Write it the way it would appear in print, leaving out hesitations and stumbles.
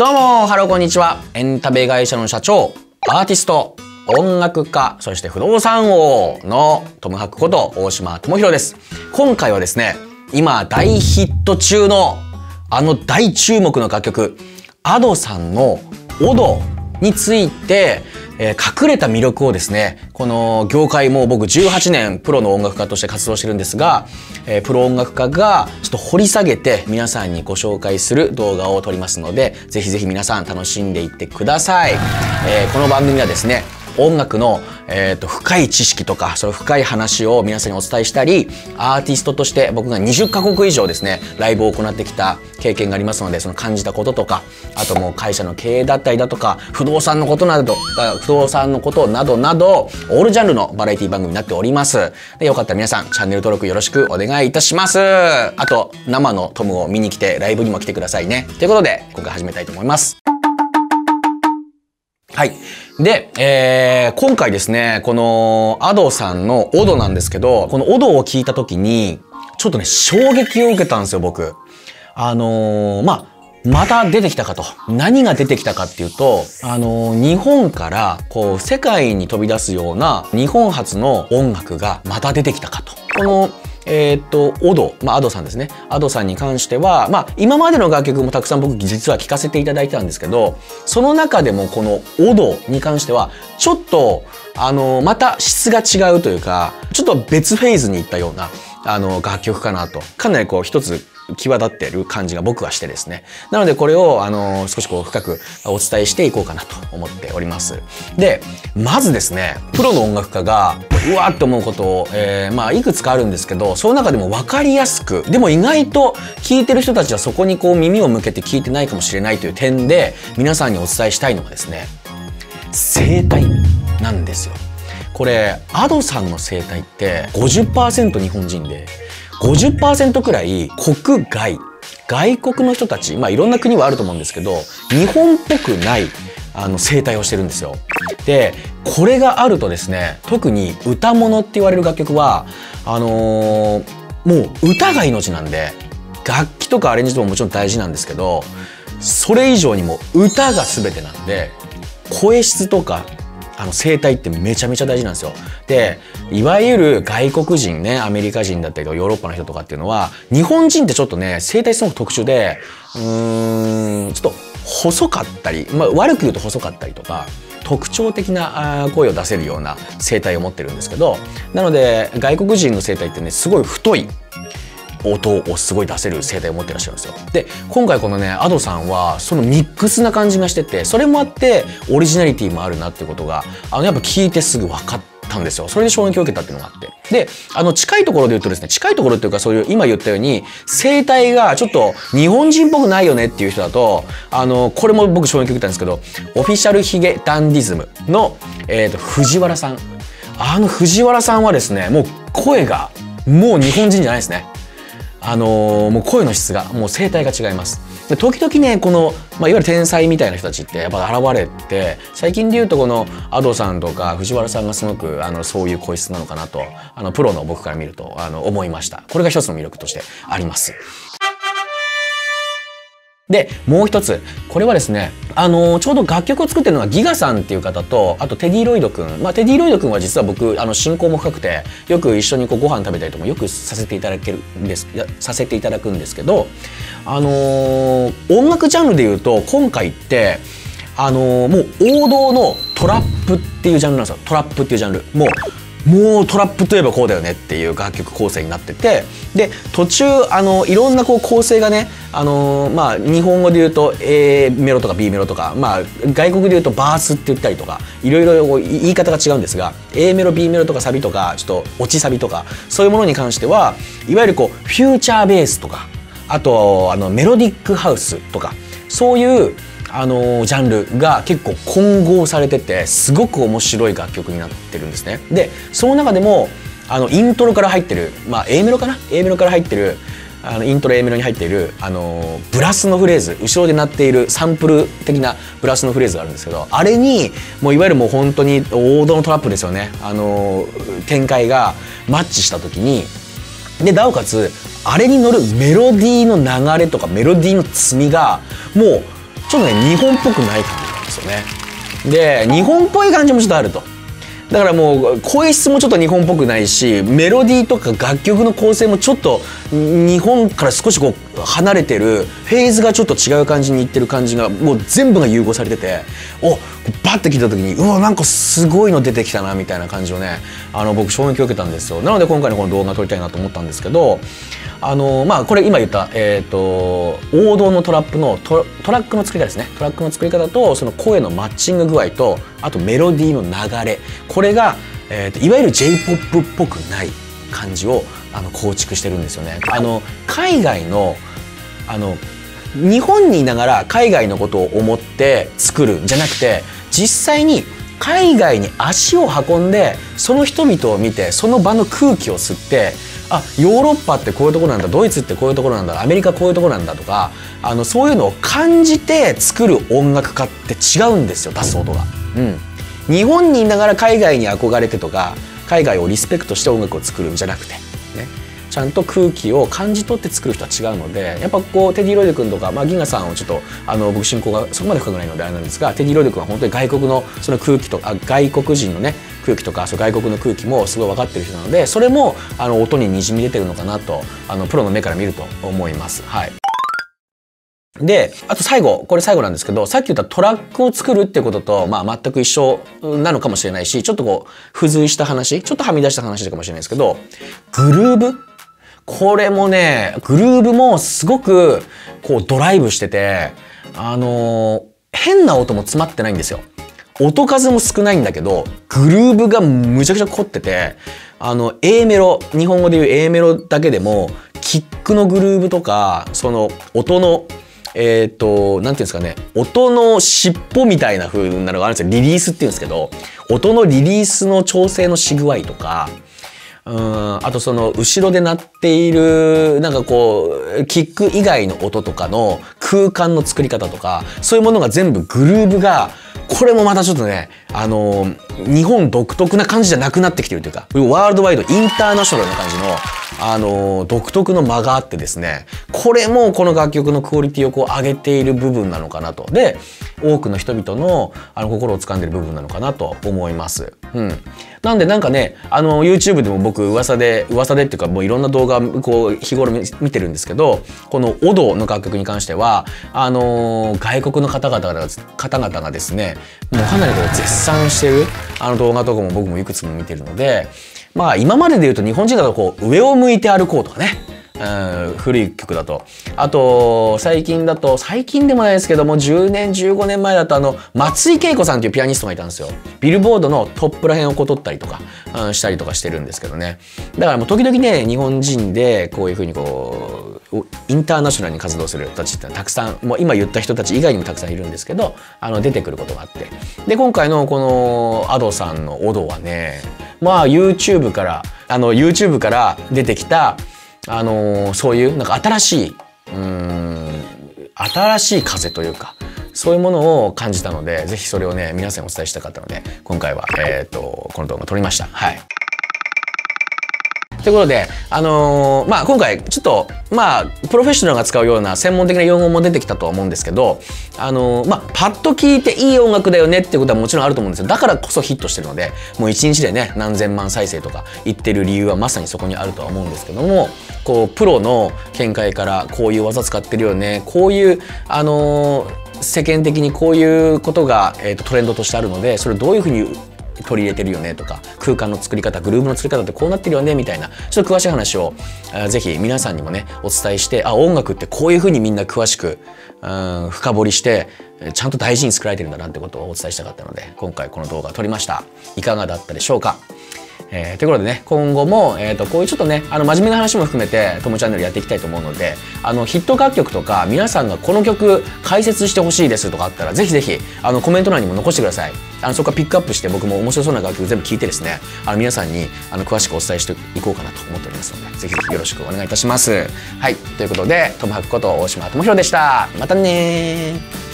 どうもハローこんにちは。エンタメ会社の社長、アーティスト、音楽家、そして不動産王のトムハクこと大島智広です。今回はですね、今大ヒット中のあの大注目の楽曲 Ado さんの「踊」について隠れた魅力をですね、この業界も僕18年プロの音楽家として活動してるんですが、プロ音楽家がちょっと掘り下げて皆さんにご紹介する動画を撮りますので、ぜひぜひ皆さん楽しんでいってください。この番組はですね、音楽の、深い知識とか、その深い話を皆さんにお伝えしたり、アーティストとして僕が20カ国以上ですね、ライブを行ってきた経験がありますので、その感じたこととか、あともう会社の経営だったりだとか、不動産のことなど、オールジャンルのバラエティ番組になっております。で、よかったら皆さん、チャンネル登録よろしくお願いいたします。あと、生のトムを見に来て、ライブにも来てくださいね。ということで、今回始めたいと思います。はい。で、今回ですね、この Ado さんの「踊」なんですけど、この「踊」を聞いた時にちょっとね、衝撃を受けたんですよ、僕。また出てきたかと。何が出てきたかっていうと、日本からこう世界に飛び出すような日本発の音楽がまた出てきたかと。このAdo、Ado さんですね。Ado さんに関しては、今までの楽曲もたくさん僕実は聴かせていただいてたんですけど、その中でもこの Ado に関しては、ちょっと、また質が違うというか、ちょっと別フェーズに行ったような、楽曲かなと。かなりこう一つ際立っている感じが僕はしてですね。なのでこれを、少しこう深くお伝えしていこうかなと思っております。で、まずですね、プロの音楽家が、うわーって思うことを、いくつかあるんですけど、その中でも分かりやすく、でも意外と聴いてる人たちはそこにこう耳を向けて聴いてないかもしれないという点で、皆さんにお伝えしたいのがですね、声帯なんですよ。これ、Ado さんの声帯って50% 日本人で、50% くらい外国の人たち、いろんな国はあると思うんですけど、日本っぽくない声帯をしてるんですよ。で、これがあるとですね、特に歌物って言われる楽曲は、もう歌が命なんで、楽器とかアレンジとかももちろん大事なんですけど、それ以上にも歌が全てなんで、声質とか、声帯ってめちゃめちゃ大事なんですよ。で、いわゆる外国人ね、アメリカ人だったりとかヨーロッパの人とかっていうのは、日本人ってちょっとね、声帯すごく特殊で、ちょっと細かったり、悪く言うと細かったりとか、特徴的な声を出せるような声帯を持ってるんですけど、なので外国人の声帯ってね、すごい太い音をすごい出せる声帯を持ってらっしゃるんですよ。で、今回このね、Ado さんはそのミックスな感じがしてて、それもあってオリジナリティもあるなっていうことが、やっぱ聞いてすぐ分かったんですよ。それで衝撃を受けたっていうのがあって。で、近いところで言うとですね、近いところっていうか、そういう今言ったように、声帯がちょっと日本人っぽくないよねっていう人だと、これも僕衝撃を受けたんですけど、オフィシャルヒゲダンディズムの、藤原さん。藤原さんはですね、もう声が、もう日本人じゃないですね。もう声の質が、もう声帯が違います。で、時々ね、この、いわゆる天才みたいな人たちってやっぱ現れて、最近で言うとこの Ado さんとか藤原さんがすごく、そういう声質なのかなと、プロの僕から見ると、思いました。これが一つの魅力としてあります。で、もう一つ。これはですね、ちょうど楽曲を作ってるのがギガさんっていう方と、あとテディロイドくん。テディロイドくんは実は僕、親交も深くて、よく一緒にこうご飯食べたりとかよくさせていただくんですけど、音楽ジャンルで言うと、今回って、もう王道のトラップっていうジャンルなんですよ。トラップっていうジャンル。もうトラップといえばこうだよねっていう楽曲構成になってて、で、途中いろんなこう構成がね、日本語で言うと A メロとか B メロとか、外国で言うとバースって言ったりとか、いろいろ言い方が違うんですが、 A メロ B メロとかサビとか、ちょっと落ちサビとか、そういうものに関しては、いわゆるこうフューチャーベースとか、あとメロディックハウスとか、そういうジャンルが結構混合されてて、すごく面白い楽曲になってるんですね。で、その中でもイントロから入ってる、A メロかな、 A メロから入ってる、イントロ A メロに入っているブラスのフレーズ、後ろで鳴っているサンプル的なブラスのフレーズがあるんですけど、あれにもういわゆるもう本当に王道のトラップですよね、展開がマッチした時に、でなおかつあれに乗るメロディーの流れとかメロディーの積みがもうちょっとね日本っぽくない感じなんですよね。で日本っぽい感じもちょっとあると。だからもう声質もちょっと日本っぽくないし、メロディーとか楽曲の構成もちょっと日本から少しこう離れてる、フェーズがちょっと違う感じにいってる感じがもう全部が融合されてて、おバッて聞いた時にうわなんかすごいの出てきたなみたいな感じをね、僕衝撃を受けたんですよ。なので今回のこの動画撮りたいなと思ったんですけど、まあこれ今言った、王道のトラップのトラックの作り方ですね。トラックの作り方とその声のマッチング具合と、あとメロディーの流れ、これが、いわゆる J-POP っぽくない感じを構築してるんですよね。海外の日本にいながら海外のことを思って作るんじゃなくて、実際に海外に足を運んでその人々を見てその場の空気を吸って、あヨーロッパってこういうところなんだ、ドイツってこういうところなんだ、アメリカこういうところなんだとか、そういうのを感じて作る音楽家って違うんですよ、出す音が。うん、日本にいながら海外に憧れてとか海外をリスペクトして音楽を作るんじゃなくて、ね、ちゃんと空気を感じ取って作る人は違うので、やっぱこうテディ・ロイド君とか、まあ、ギガさんをちょっと僕信仰がそこまで深くないのであれなんですが、テディ・ロイド君は本当に外国のその空気とか外国人のね空気とか、そう外国の空気もすごい分かってる人なので、それも音ににじみ出てるのかなとプロの目から見ると思います。はいで、あと最後、これ最後なんですけど、さっき言ったトラックを作るってことと、まあ全く一緒なのかもしれないし、ちょっとこう、付随した話、ちょっとはみ出した話かもしれないですけど、グルーブ？これもね、グルーブもすごく、こう、ドライブしてて、変な音も詰まってないんですよ。音数も少ないんだけど、グルーブがむちゃくちゃ凝ってて、A メロ、日本語で言う A メロだけでも、キックのグルーブとか、その、音の、なんていうんですかね、音の尻尾みたいな風なのがあるんですよ。リリースっていうんですけど、音のリリースの調整のし具合とか、あとその後ろで鳴っているなんかこうキック以外の音とかの空間の作り方とか、そういうものが全部グルーブが、これもまたちょっとね、日本独特な感じじゃなくなってきてるというか、ワールドワイドインターナショナルな感じの独特の間があってですね、これもこの楽曲のクオリティをこう上げている部分なのかなと。で、多くの人々の心を掴んでる部分なのかなと思います。うん。なんでなんかね、YouTube でも僕噂でっていうか、もういろんな動画こう日頃見てるんですけど、この踊の楽曲に関しては、外国の方々がですね、もうかなりこう絶賛してる動画とかも僕もいくつも見てるので、まあ今までで言うと日本人だとこう上を向いて歩こうとかね、古い曲だと、あと最近でもないですけども、10年15年前だと松井恵子さんっていうピアニストがいたんですよ。ビルボードのトップら辺をこう取ったりとか、したりとかしてるんですけどね。だからもう時々ね、日本人でこういう風にこうインターナショナルに活動する人たちってのはたくさん、もう今言った人たち以外にもたくさんいるんですけど、出てくることがあって、で今回のこのAdoさんの踊はね、まあ YouTube から出てきたそういうなんか新しい風というか、そういうものを感じたので、ぜひそれをね皆さんにお伝えしたかったので、今回は、この動画を撮りました。はい。ということで、まあ、今回ちょっと、まあ、プロフェッショナルが使うような専門的な用語も出てきたとは思うんですけど、まあ、パッと聴いていい音楽だよねっていうことはもちろんあると思うんですよ。だからこそヒットしてるので、もう一日でね、何千万再生とか言ってる理由はまさにそこにあるとは思うんですけども、こう、プロの見解からこういう技使ってるよね、こういう、世間的にこういうことが、トレンドとしてあるので、それをどういうふうに取り入れてるよねとか、空間の作り方、グルーブの作り方ってこうなってるよねみたいな、ちょっと詳しい話をぜひ皆さんにもねお伝えして、あ、音楽ってこういう風にみんな詳しく深掘りしてちゃんと大事に作られてるんだなってことをお伝えしたかったので、今回この動画を撮りました。いかがだったでしょうか。ということでね、今後も、こういうちょっとね、真面目な話も含めて、ともチャンネルやっていきたいと思うので、ヒット楽曲とか、皆さんがこの曲解説してほしいですとかあったら、ぜひぜひ、コメント欄にも残してください。そこからピックアップして、僕も面白そうな楽曲全部聴いてですね、皆さんに、詳しくお伝えしていこうかなと思っておりますので、ぜひぜひよろしくお願いいたします。はい。ということで、ともはくこと大島智弘でした。またねー。